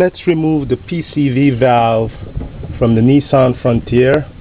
Let's remove the PCV valve from the Nissan Frontier.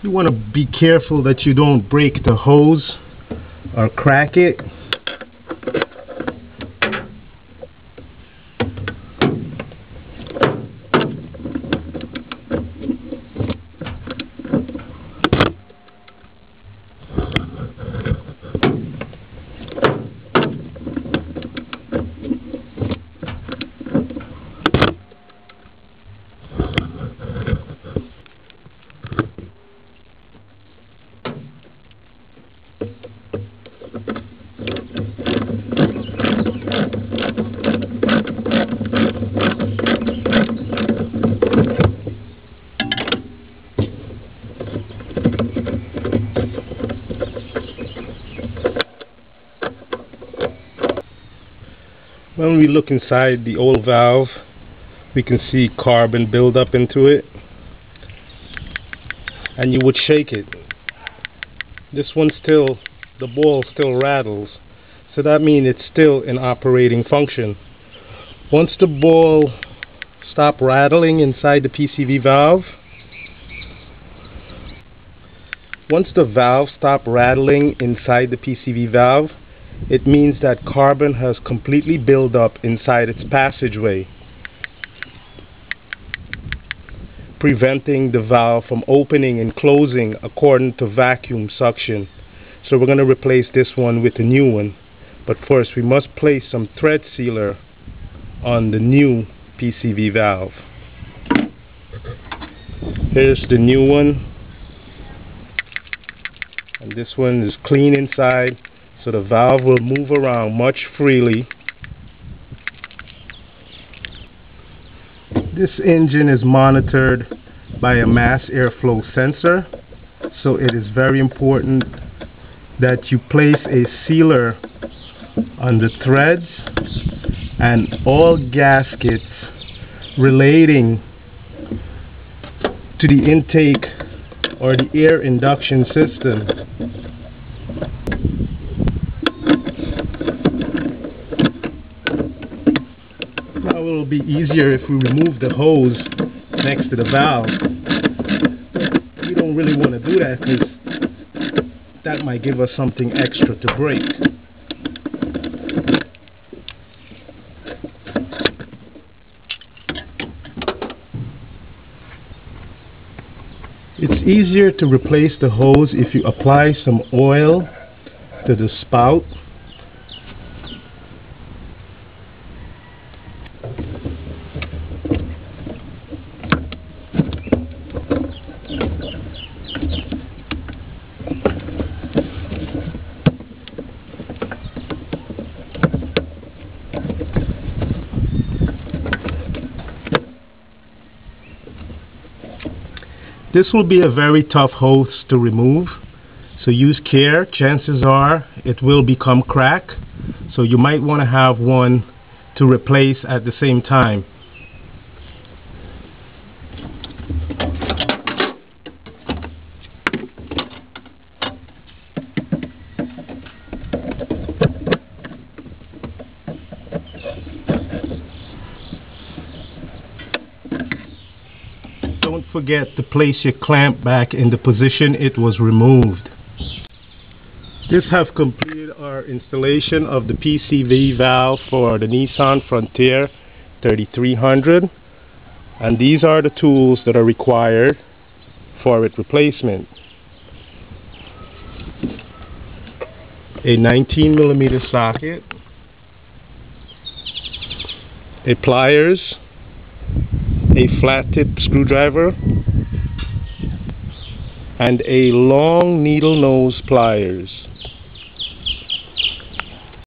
You want to be careful that you don't break the hose or crack it. When we look inside the old valve, we can see carbon build up into it, and you would shake it. This one still, the ball still rattles, so that means it's still in operating function. Once the ball stops rattling inside the PCV valve, it means that carbon has completely built up inside its passageway, preventing the valve from opening and closing according to vacuum suction. So we're going to replace this one with a new one. But first we must place some thread sealer on the new PCV valve. Here's the new one. And this one is clean inside, so the valve will move around much freely. This engine is monitored by a mass airflow sensor, so it is very important that you place a sealer on the threads and all gaskets relating to the intake or the air induction system. It will be easier if we remove the hose next to the valve. We don't really want to do that because that might give us something extra to break. It's easier to replace the hose if you apply some oil to the spout. This will be a very tough hose to remove, so use care. Chances are it will become cracked, so you might want to have one to replace at the same time. forget to place your clamp back in the position it was removed. This has completed our installation of the PCV valve for the Nissan Frontier 3300, and these are the tools that are required for its replacement: a 19mm socket, a pliers, a flat tip screwdriver, and a long needle nose pliers.